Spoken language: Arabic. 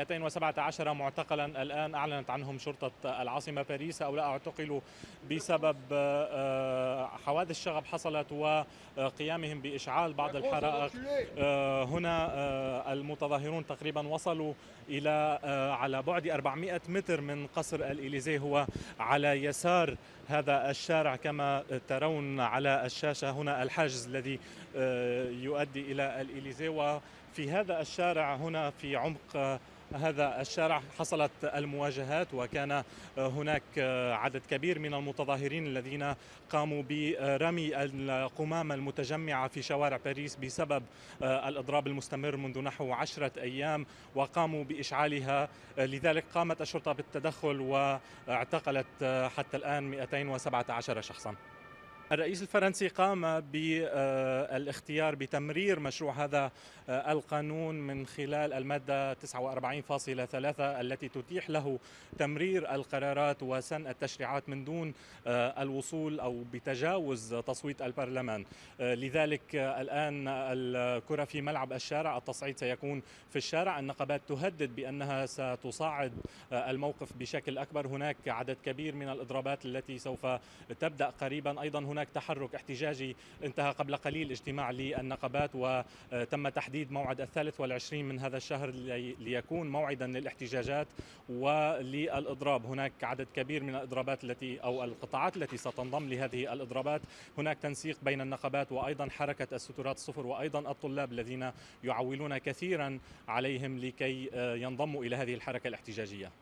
217 معتقلا الآن أعلنت عنهم شرطة العاصمة باريس، هؤلاء اعتقلوا بسبب حوادث شغب حصلت وقيامهم بإشعال بعض الحرائق. هنا المتظاهرون تقريبا وصلوا إلى على بعد 400 متر من قصر الاليزي، هو على يسار هذا الشارع كما ترون على الشاشة، هنا الحاجز الذي يؤدي إلى الاليزي. وفي هذا الشارع هنا في عمق هذا الشارع حصلت المواجهات، وكان هناك عدد كبير من المتظاهرين الذين قاموا برمي القمامة المتجمعة في شوارع باريس بسبب الإضراب المستمر منذ نحو 10 أيام، وقاموا بإشعالها، لذلك قامت الشرطة بالتدخل واعتقلت حتى الآن 217 شخصاً. الرئيس الفرنسي قام بالاختيار بتمرير مشروع هذا القانون من خلال المادة 49.3 التي تتيح له تمرير القرارات وسن التشريعات من دون الوصول أو بتجاوز تصويت البرلمان. لذلك الآن الكرة في ملعب الشارع، التصعيد سيكون في الشارع، النقابات تهدد بأنها ستصاعد الموقف بشكل أكبر، هناك عدد كبير من الإضرابات التي سوف تبدأ قريبا، أيضا هناك تحرك احتجاجي انتهى قبل قليل اجتماع للنقابات، وتم تحديد موعد 23 من هذا الشهر ليكون موعدا للاحتجاجات وللإضراب. هناك عدد كبير من الإضرابات التي أو القطاعات التي ستنضم لهذه الإضرابات، هناك تنسيق بين النقابات وأيضا حركة الستورات الصفر وأيضا الطلاب الذين يعولون كثيرا عليهم لكي ينضموا إلى هذه الحركة الاحتجاجية.